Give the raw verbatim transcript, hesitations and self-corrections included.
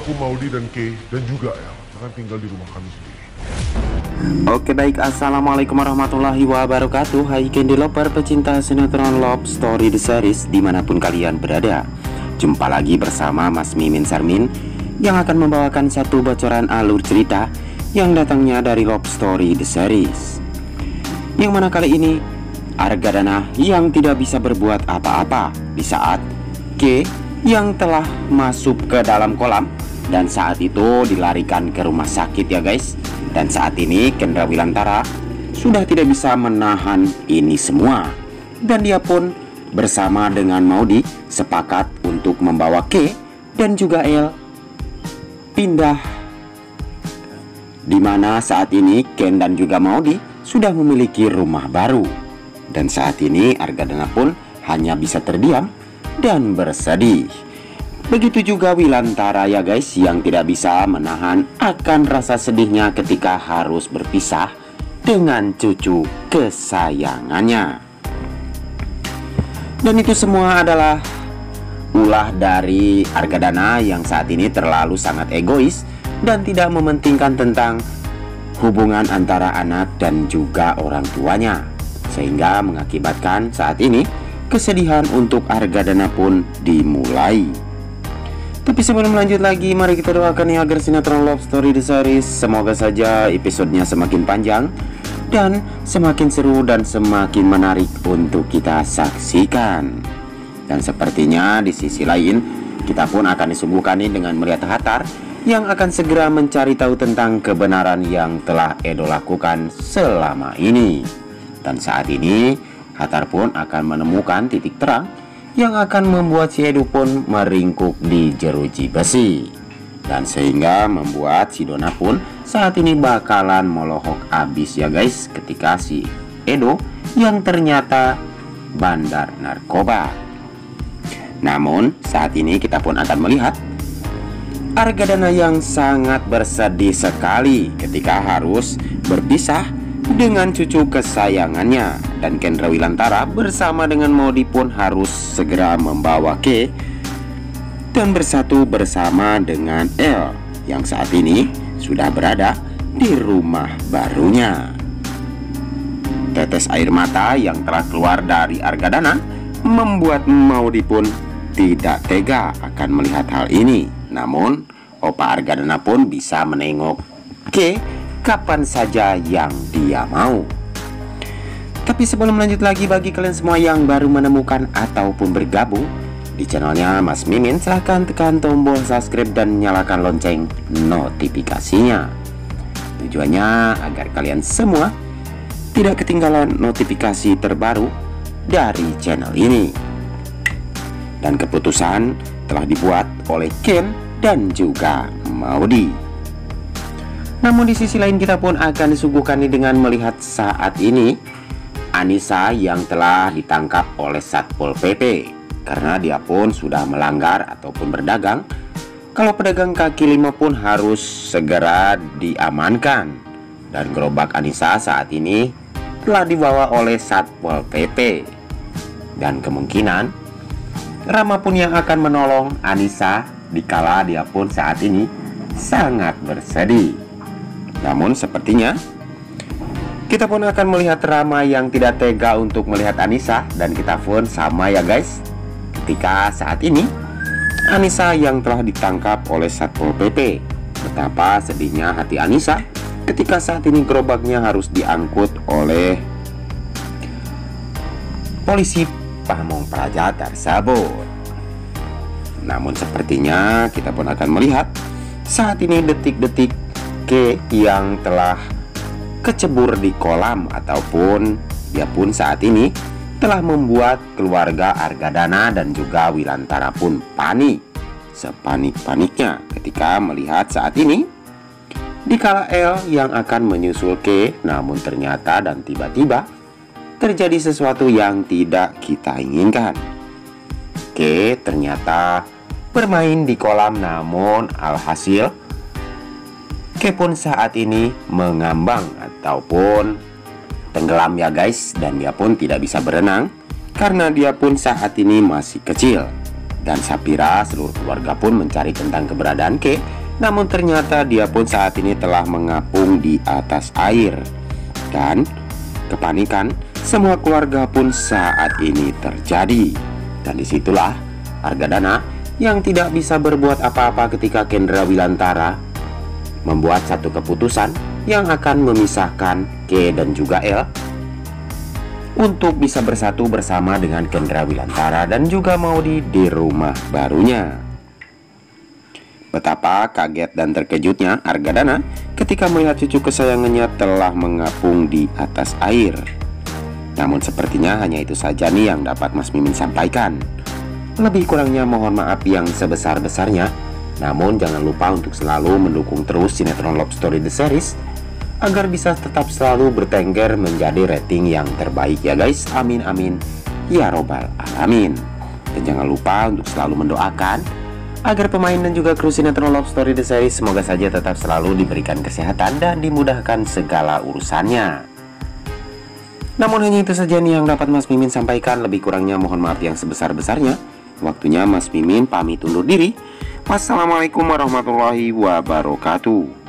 Aku, Maudi, dan Kay, dan juga El akan tinggal di rumah kami sendiri. Oke baik, assalamualaikum warahmatullahi wabarakatuh. Hai Candy Lover pecinta sinetron Love Story The Series dimanapun kalian berada. Jumpa lagi bersama Mas Mimin Sarmin yang akan membawakan satu bocoran alur cerita yang datangnya dari Love Story The Series, yang mana kali ini Argadana yang tidak bisa berbuat apa-apa di saat Kay yang telah masuk ke dalam kolam dan saat itu dilarikan ke rumah sakit ya guys. Dan saat ini Kendra Wilantara sudah tidak bisa menahan ini semua, dan dia pun bersama dengan Maudi sepakat untuk membawa Kay dan juga El pindah, dimana saat ini Ken dan juga Maudi sudah memiliki rumah baru. Dan saat ini Argadana pun hanya bisa terdiam dan bersedih. Begitu juga Wilantara ya guys, yang tidak bisa menahan akan rasa sedihnya ketika harus berpisah dengan cucu kesayangannya. Dan itu semua adalah ulah dari Argadana yang saat ini terlalu sangat egois dan tidak mementingkan tentang hubungan antara anak dan juga orang tuanya, sehingga mengakibatkan saat ini kesedihan untuk Argadana pun dimulai. Tapi sebelum lanjut lagi, mari kita doakan ya agar sinetron Love Story The Series semoga saja episodenya semakin panjang dan semakin seru dan semakin menarik untuk kita saksikan. Dan sepertinya di sisi lain kita pun akan disuguhkan nih dengan melihat Hatar yang akan segera mencari tahu tentang kebenaran yang telah Edo lakukan selama ini. Dan saat ini Hatar pun akan menemukan titik terang yang akan membuat si Edo pun meringkuk di jeruji besi, dan sehingga membuat Sidona pun saat ini bakalan melohok abis ya guys ketika si Edo yang ternyata bandar narkoba. Namun saat ini kita pun akan melihat Argadana yang sangat bersedih sekali ketika harus berpisah dengan cucu kesayangannya, dan Kendra Wilantara bersama dengan Maudi pun harus segera membawa Kay dan bersatu bersama dengan El yang saat ini sudah berada di rumah barunya. Tetes air mata yang telah keluar dari Argadana membuat Maudi pun tidak tega akan melihat hal ini. Namun Opa Argadana pun bisa menengok Kay kapan saja yang dia mau. Tapi sebelum lanjut lagi, bagi kalian semua yang baru menemukan ataupun bergabung di channelnya Mas Mimin, silahkan tekan tombol subscribe dan nyalakan lonceng notifikasinya. Tujuannya agar kalian semua tidak ketinggalan notifikasi terbaru dari channel ini. Dan keputusan telah dibuat oleh Ken dan juga Maudi. Namun di sisi lain kita pun akan disuguhkan dengan melihat saat ini Anissa yang telah ditangkap oleh Satpol P P, karena dia pun sudah melanggar ataupun berdagang. Kalau pedagang kaki lima pun harus segera diamankan. Dan gerobak Anissa saat ini telah dibawa oleh Satpol P P. Dan kemungkinan Rama pun yang akan menolong Anissa dikala dia pun saat ini sangat bersedih. Namun sepertinya kita pun akan melihat Rama yang tidak tega untuk melihat Anissa, dan kita pun sama ya guys ketika saat ini Anissa yang telah ditangkap oleh Satpol P P. Betapa sedihnya hati Anissa ketika saat ini gerobaknya harus diangkut oleh polisi pamong praja tersebut. Namun sepertinya kita pun akan melihat saat ini detik-detik Kay yang telah kecebur di kolam, ataupun dia pun saat ini telah membuat keluarga Argadana dan juga Wilantara pun panik, sepanik-paniknya ketika melihat saat ini dikala El yang akan menyusul Kay. Namun ternyata dan tiba-tiba terjadi sesuatu yang tidak kita inginkan. Kay ternyata bermain di kolam, namun alhasil Kay pun saat ini mengambang ataupun tenggelam ya guys, dan dia pun tidak bisa berenang karena dia pun saat ini masih kecil. dan Sapira, seluruh keluarga pun mencari tentang keberadaan K. Namun ternyata dia pun saat ini telah mengapung di atas air. Dan kepanikan semua keluarga pun saat ini terjadi. Dan disitulah Argadana yang tidak bisa berbuat apa-apa ketika Kendra Wilantara membuat satu keputusan yang akan memisahkan K dan juga L untuk bisa bersatu bersama dengan Kendra Wilantara dan juga Maudi di rumah barunya. Betapa kaget dan terkejutnya Argadana ketika melihat cucu kesayangannya telah mengapung di atas air. Namun sepertinya hanya itu saja nih yang dapat Mas Mimin sampaikan. Lebih kurangnya mohon maaf yang sebesar-besarnya. Namun jangan lupa untuk selalu mendukung terus sinetron Love Story The Series agar bisa tetap selalu bertengger menjadi rating yang terbaik ya guys. Amin amin ya robbal alamin. Dan jangan lupa untuk selalu mendoakan agar pemain dan juga kru sinetron Love Story The Series semoga saja tetap selalu diberikan kesehatan dan dimudahkan segala urusannya. Namun hanya itu saja nih yang dapat Mas Mimin sampaikan. Lebih kurangnya mohon maaf yang sebesar-besarnya. Waktunya Mas Mimin pamit undur diri. Wassalamualaikum warahmatullahi wabarakatuh.